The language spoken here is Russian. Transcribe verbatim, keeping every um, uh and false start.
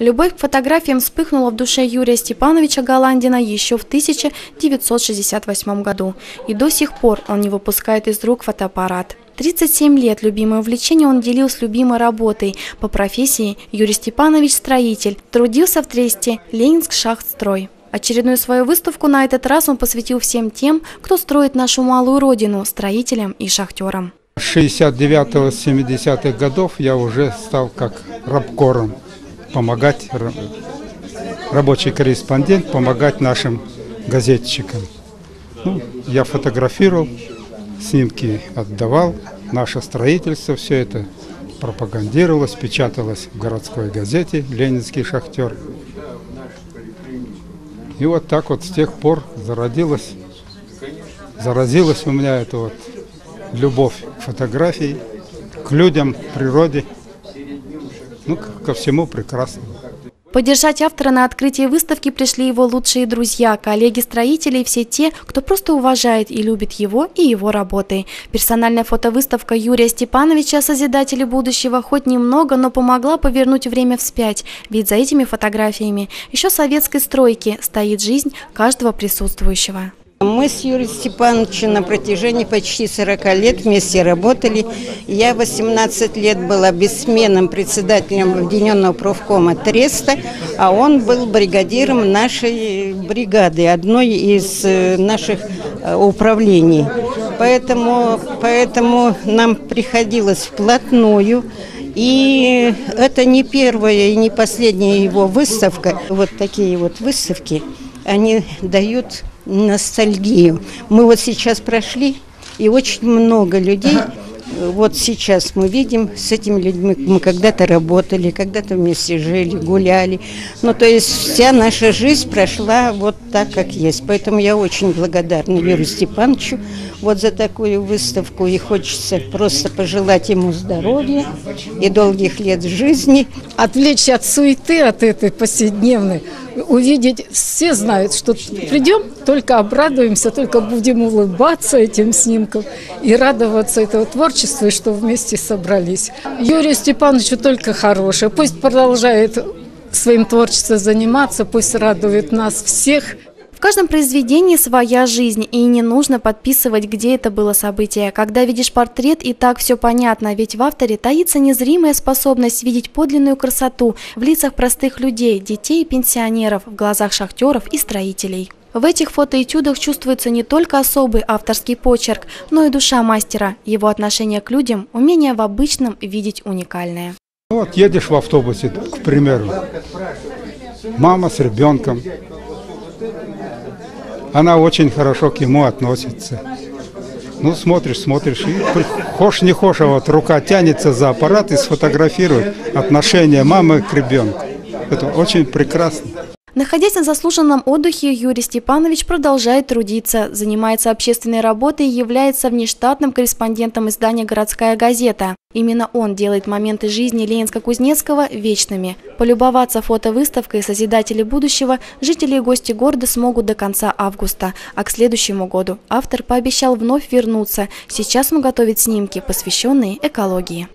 Любовь к фотографиям вспыхнула в душе Юрия Степановича Галандина еще в тысяча девятьсот шестьдесят восьмом году. И до сих пор он не выпускает из рук фотоаппарат. тридцать семь лет любимое увлечение он делил с любимой работой. По профессии Юрий Степанович строитель. Трудился в Тресте «Ленинск шахтстрой». Очередную свою выставку на этот раз он посвятил всем тем, кто строит нашу малую родину – строителям и шахтерам. С шестьдесят девятого — семидесятых годов я уже стал как рабкором. Помогать, рабочий корреспондент, помогать нашим газетчикам. Ну, я фотографировал, снимки отдавал, наше строительство, все это пропагандировалось, печаталось в городской газете «Ленинский шахтер». И вот так вот с тех пор зародилась, заразилась у меня эта вот любовь к фотографии, к людям, к природе. Ну, ко всему прекрасному. Поддержать автора на открытии выставки пришли его лучшие друзья, коллеги-строители и все те, кто просто уважает и любит его и его работы. Персональная фотовыставка Юрия Степановича «Созидатели будущего» хоть немного, но помогла повернуть время вспять, ведь за этими фотографиями еще советской стройки стоит жизнь каждого присутствующего. Мы с Юрием Степановичем на протяжении почти сорока лет вместе работали. Я восемнадцать лет была бессменным председателем Объединенного профкома Треста, а он был бригадиром нашей бригады, одной из наших управлений. Поэтому, поэтому нам приходилось вплотную. И это не первая и не последняя его выставка. Вот такие вот выставки, они дают ностальгию. Мы вот сейчас прошли, и очень много людей, вот сейчас мы видим, с этими людьми мы когда-то работали, когда-то вместе жили, гуляли. Ну, то есть вся наша жизнь прошла вот так, как есть. Поэтому я очень благодарна Юрию Степановичу вот за такую выставку. И хочется просто пожелать ему здоровья и долгих лет жизни. Отвлечься от суеты, от этой повседневной. Увидеть, все знают, что придем, только обрадуемся, только будем улыбаться этим снимкам и радоваться этого творчеству, и что вместе собрались. Юрию Степановичу только хорошее. Пусть продолжает своим творчеством заниматься, пусть радует нас всех. В каждом произведении своя жизнь, и не нужно подписывать, где это было событие. Когда видишь портрет, и так все понятно, ведь в авторе таится незримая способность видеть подлинную красоту в лицах простых людей, детей и пенсионеров, в глазах шахтеров и строителей. В этих фотоэтюдах чувствуется не только особый авторский почерк, но и душа мастера, его отношение к людям, умение в обычном видеть уникальное. Вот едешь в автобусе, к примеру, мама с ребенком. Она очень хорошо к нему относится. Ну, смотришь, смотришь, и хошь не хошь, а вот рука тянется за аппарат и сфотографирует отношение мамы к ребенку. Это очень прекрасно. Находясь на заслуженном отдыхе, Юрий Степанович продолжает трудиться, занимается общественной работой и является внештатным корреспондентом издания «Городская газета». Именно он делает моменты жизни Ленинска-Кузнецкого вечными. Полюбоваться фотовыставкой «Созидатели будущего» жители и гости города смогут до конца августа. А к следующему году автор пообещал вновь вернуться. Сейчас он готовит снимки, посвященные экологии.